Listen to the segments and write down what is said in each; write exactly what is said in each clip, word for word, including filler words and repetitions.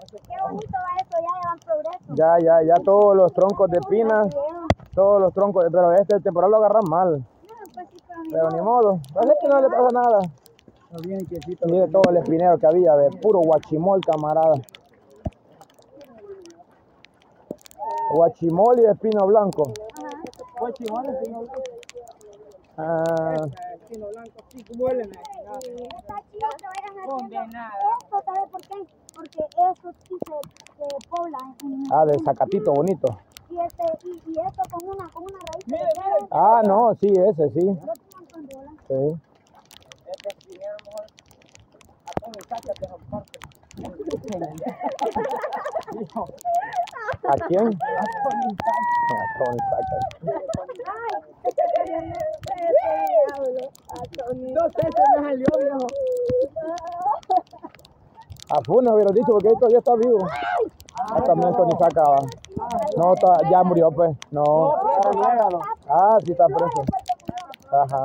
Qué bonito va esto, ya llevan progreso. Ya, ya, ya todos los troncos de pinas, todos los troncos, de, pero este temporal lo agarran mal. No, pues sí, pero, pero ni modo. Parece que no le pasa nada. No viene quietito. Mire todo el espinero que había, ve, puro guachimol, camarada. Guachimol y espino blanco. Ajá. Guachimol y espino blanco. Ah. Espino blanco, sí, huelen. Está chido que vayan haciendo condenada. Esto, ¿sabes por qué? Porque eso sí se, se pobla. Ah, de zacatito bonito. Y, este, y, y esto con una, con una raíz. Mira, mira, ah, no, sí, ese sí. Sí. Este sí, a lo mejor, a todo el saque te lo parte. ¿A quién? A Tony Saca. A Tony Saca. Ay, no sé, se me salió, viejo. A Funes hubiera dicho, porque esto ya está vivo. Ah, también Tony Saca va. No, está, ya murió, pues. No. Ah, sí está preso. Ajá.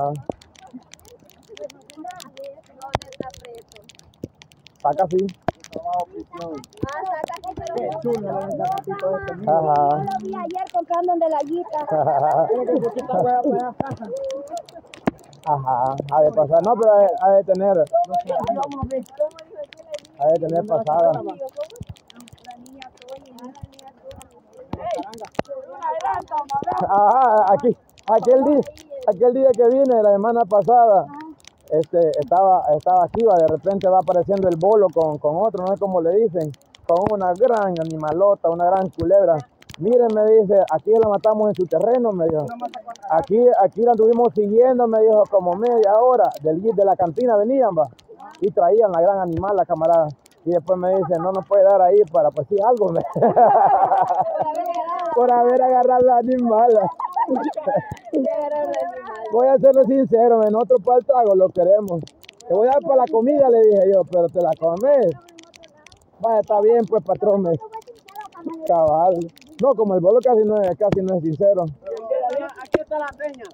Saca sí. Ah, saca sí, pero qué chulo, no, no, no, no lo vi ayer comprando en de la guita. Ajá, ha de pasar, no, pero ha de tener, ha de tener pasada. Ajá, aquí, aquel día, aquel día que vine, la semana pasada. Este, estaba, estaba aquí, va, de repente va apareciendo el bolo con, con otro, no sé cómo le dicen, con una gran animalota, una gran culebra. Miren, me dice, aquí la matamos en su terreno, me dijo. Aquí, aquí la anduvimos siguiendo, me dijo, como media hora, del de la cantina venían, va, y traían la gran animal, la camarada. Y después me dice, no nos puede dar ahí para, pues sí, algo, me... por haber agarrado la animal. Voy a serlo sincero, en otro para el trago lo queremos. Te voy a dar para la comida, le dije yo, pero te la comes. Vaya, está bien, pues, patrón. Me... Cabal. No, como el bolo casi no es, casi no es sincero. Aquí está la peña.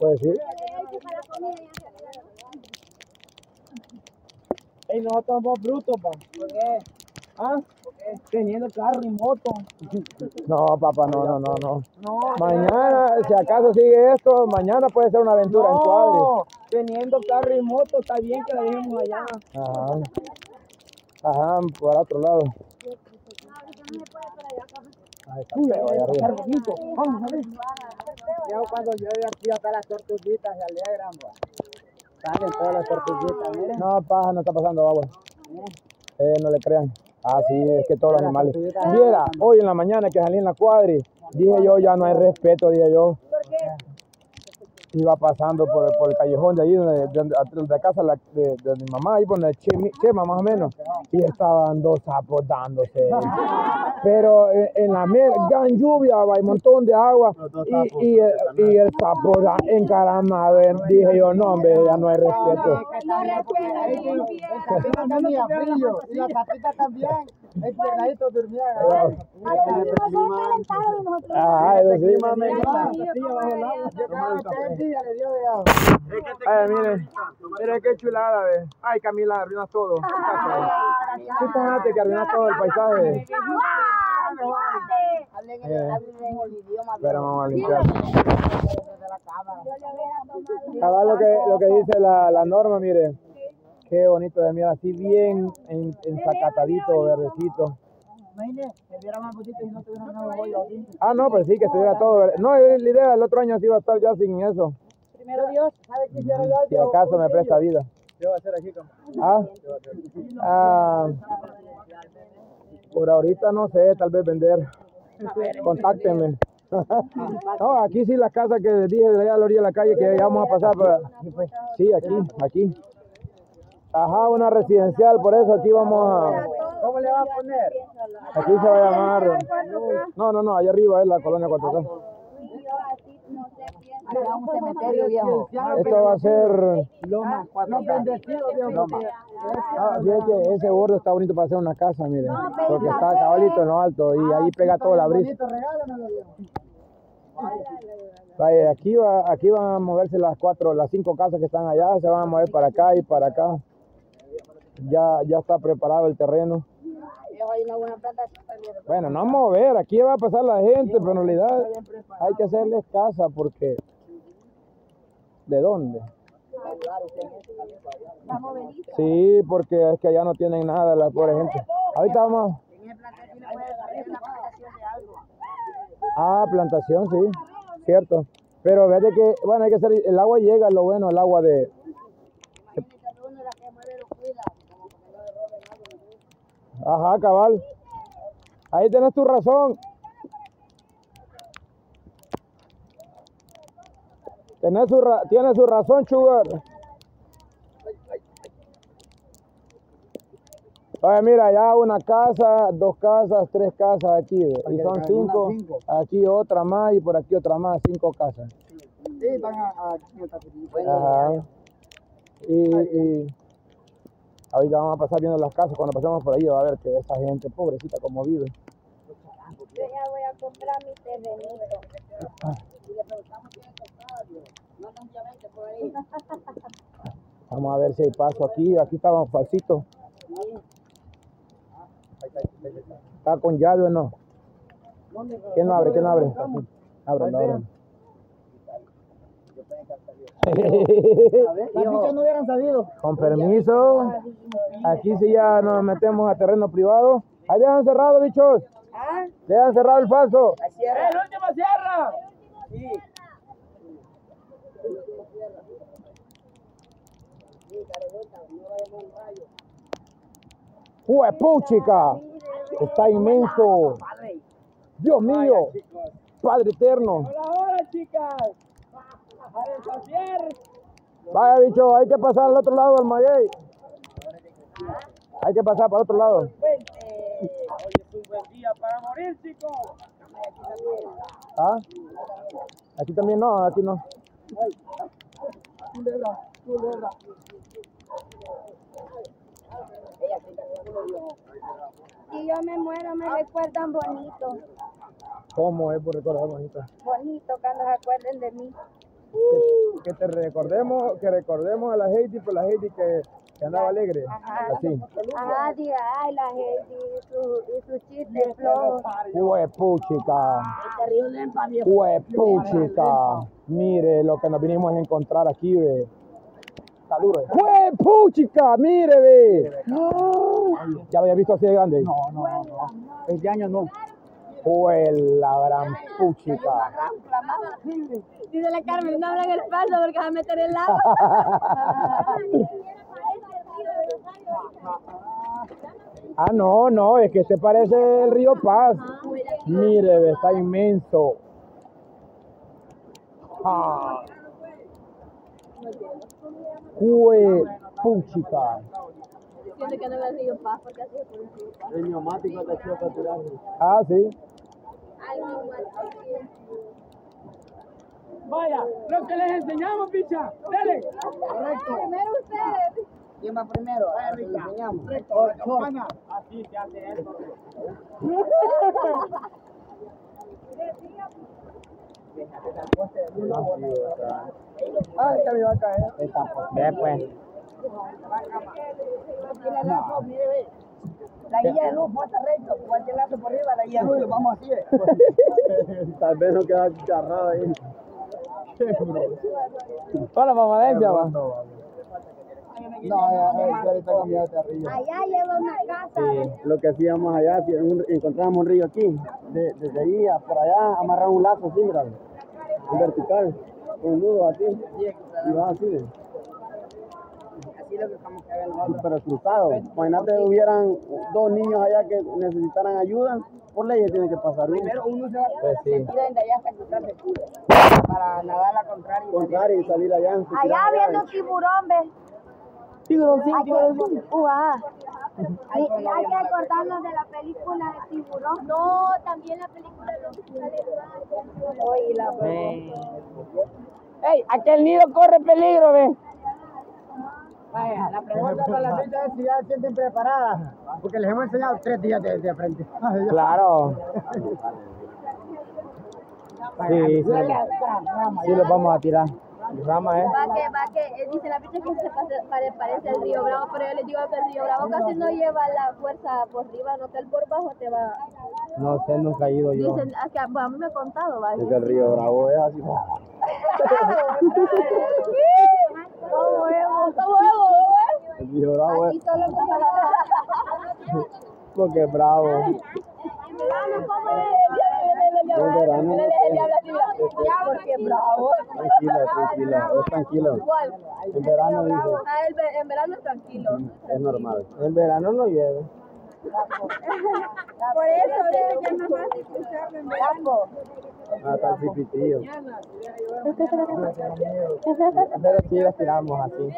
Pues sí. Ey, nosotros somos brutos, pa. ¿Por qué? ¿Ah? Teniendo carro y moto. No, papá, no, no, no, no. no mañana, no, si acaso sigue esto, mañana puede ser una aventura no, en cuadros. Teniendo carro y moto, está bien que la dejemos allá. Ajá. Ajá, por otro lado. Ahí está, uy, ahí arriba. Vamos, a ver. Ya cuando yo voy aquí acá las tortuguitas se alegran, bro. Salen todas las tortuguitas, miren. No, paja, no está pasando agua. Eh, no le crean. Ah, sí, es que todos los animales. Viera, hoy en la mañana que salí en la cuadri, dije yo, ya no hay respeto, dije yo. ¿Por qué? Iba pasando por, por el callejón de ahí, de, de, de, de casa la, de, de mi mamá, ahí por el che, mi, Chema más o menos, y estaban dos sapos dándose. Pero en, en la mer, gran lluvia, hay un montón de agua, y, y, y el sapo encaramado, dije yo, no, hombre, ya no hay respeto. No respeto. El tapita tenía frío, y la tapita también, el pegadito durmió. A los niños calentaron nosotros. Ajá, el clima me encanta. Ay, miren, miren qué chulada, ve. Ay, Camila, arruinas todo. Tú fíjate que arruinas todo el paisaje. Pero vamos a limpiar. Cabal lo que, lo que dice la, la norma, mire. Qué bonito de mirar, así bien ensacatadito, verdecito. Ah, no, pero sí, que estuviera todo. No, la idea del otro año sí iba a estar ya sin eso. Primero Dios, ¿sabes qué hicieron? Si acaso me presta vida. ¿Qué va a hacer aquí, camarada? Ah, por ahorita no sé, tal vez vender. Contáctenme. No, aquí sí las casas que les dije de allá a la orilla de la calle que ya vamos a pasar. Para... Sí, aquí, aquí. Ajá, una residencial, por eso aquí vamos a... ¿Cómo le va a poner? Aquí se va a llamar... No, no, no, allá arriba es la colonia cuatro K. Un cementerio viejo. Esto va a ser... Loma, ah, bien que ese borde está bonito para hacer una casa, miren. Porque está cabalito en lo alto y ahí pega toda la brisa. Vaya, aquí, va, aquí van a moverse las cuatro, las cinco casas que están allá, se van a mover para acá y para acá. Ya, ya está preparado el terreno. Bueno, no vamos a ver, aquí va a pasar la gente, pero en realidad hay que hacerles casa porque... ¿De dónde? Sí, porque es que allá no tienen nada las pobres gente. Ahorita vamos... Ah, plantación, sí, cierto. Pero fíjate que, bueno, hay que hacer, el agua llega, lo bueno, el agua de... Ajá, cabal. Ahí tenés tu razón. Tienes su, ra tiene su razón, Sugar. Oye, mira, ya una casa, dos casas, tres casas aquí. Y son cinco. Aquí otra más y por aquí otra más. Cinco casas. Sí, van a... Ajá. Y... y ahorita vamos a pasar viendo las casas, cuando pasemos por ahí va a ver que esa gente pobrecita como vive. Yo ya voy a comprar mi terrenito. Y le preguntamos si hay contrario. No tan llamente por ahí. Vamos a ver si hay paso aquí. Aquí estaba un falsito. ¿Está con llave o no? ¿Quién no abre? ¿Quién no abre? Abre, no abre. No hubieran sabido. Con permiso, aquí sí ya nos metemos a terreno privado. Ahí dejan cerrado, bichos. ¿Ah? Dejan cerrado el falso. El último cierra. Sí. ¡Puepuchica! Está inmenso. Dios mío, Padre eterno. Ahora, chicas. Vaya, bicho, hay que pasar al otro lado del maguey. Hay que pasar para el otro lado. Hoy es un buen día para morir, chicos. ¿Ah? Aquí también no, aquí no. Si yo me muero, me recuerdan bonito. ¿Cómo es por recordar bonito? Bonito, cuando se acuerden de mí. Uh, que, que te recordemos, que recordemos a la Heidi, por la Heidi que, que andaba alegre. Ajá, así. Ajá, diga, ay, la Heidi y su, y su chiste flojo. Huepuchica. Huepuchica. Mire lo que nos vinimos a encontrar aquí, ve. Saludos. Huepuchica, mire, ve. Oh, ya lo había visto así de grande. No, no, no. no. Este año no. Fue la gran puchica. Dice la Carmen, no abran el falso porque va a meter el agua. Ah, no, no, es que se parece el río Paz. Mire, está inmenso. Ah. Fue puchica. Siento que no veo el río Paz porque así se puede el río Paz. El neumático está chido para tirarlo. Ah, sí. Vaya, lo que les enseñamos, picha. Dele. Correcto. Primero ustedes. ¿Quién va primero? Vaya, les enseñamos. Correcto. Así se hace esto. Ah, esta me va a caer. Después. La guía de luz pasa recto, cualquier lazo por arriba, la guía de luz, vamos así. Tal vez no queda charrado ahí. Hola, mamadencia, va. No, ya, ahorita cambiaste arriba. Allá lleva una casa. Lo que hacíamos allá, encontrábamos un río aquí, desde ahí, por allá, amarramos un lazo así, grave, en vertical, con un nudo así, y vas así. Pero cruzado, imagínate hubieran dos niños allá que necesitaran ayuda, por ley tiene que pasar. Primero uno se va a tirar de allá hasta cruzarse para nadar a contrario. Contrario y salir allá. Allá viendo tiburón, ¿ves? Tiburón, sí, tiburón. Hay que acordarnos de la película de tiburón. No, también la película de los tiburones. Oye, la ¡ey! Aquel nido corre peligro, ¿ves? Vaya, la pregunta para la gente es si ya se sienten preparadas, porque les hemos enseñado tres días de, de frente. Claro. Sí, sí, sí, los vamos a tirar. Rama, ¿eh? Baque, Baque, dice la picha que se pase, parece el Río Bravo, pero yo les digo que el Río Bravo casi no lleva la fuerza por arriba, no que el por bajo te va... No sé, nunca he ido yo. Dicen, es que, pues, a mí me ha contado, ¿vale? Es que el Río Bravo es así. ¡Cómo huevo! ¡Cómo huevo! El Río Bravo es... Aquí solo empieza la... Porque es bravo. El verano porque bravo. Tranquila, tranquila, es tranquilo. Igual. En verano dijo. Ah, el ver en verano es tranquilo. Es normal. En verano no llueve. Por eso ahorita ya no es fácil escucharlo en verano. Ah, tan chiquitillo. Pero sí las tiramos así.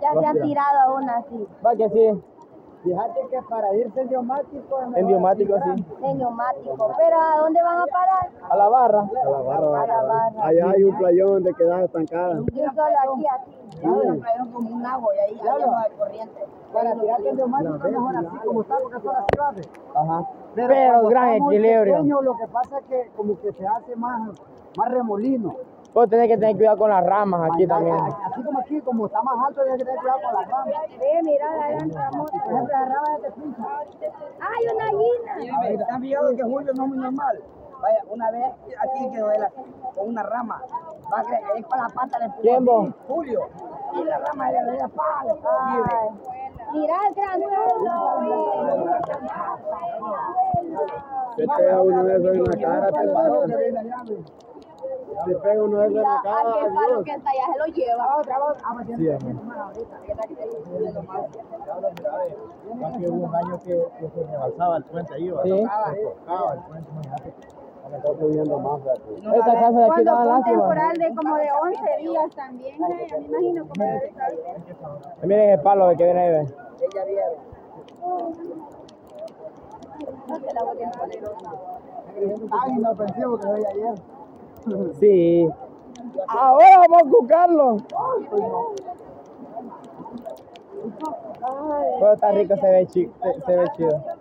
Ya se han tirado aún así. Va que sí. Fíjate que para irse en neumático... En neumático, sí. En neumático. ¿Pero a dónde van a parar? A la barra. A la barra. A la barra. Allá hay un playón donde quedas estancada. Yo solo aquí, aquí. Sí. Un playón como un agua y ahí va el corriente. Para tirarte en neumático es mejor así como está, porque solo así va. Ajá. Pero, Pero gran equilibrio. Pequeño, lo que pasa es que como que se hace más, más remolino. Vos tenés que tener cuidado con las ramas aquí también. Así como aquí, como está más alto, tenés que tener cuidado con las ramas. Eh, mira, la gran rama, por ejemplo, la rama de este pincho. ¡Ay, una gallina! ¿Están fijando que Julio no es muy normal? Vaya, una vez aquí quedó él con una rama. Va a ir con la pata, le puso. ¿Quién vos? Julio. Y la rama le dio palo. Mira el gran rama. Se pega uno de esos en la cara, te paró. Le pega uno de esos en la cara. A qué palo que está allá se lo lleva. Otra voz. Sí, hermano. Que hubo un año que se rebalsaba el puente ahí. Se tocaba el puente. Me está subiendo más. Esta casa de aquí daba lástima. Cuando fue temporal de como de once días también. Yo me imagino como de... Miren el palo que viene ahí. Ella viene. No se la voy a poner. Está inofensivo que veía ayer. Sí. Ahora vamos a buscarlo. Pero está rico, se ve chido. Se ve chido.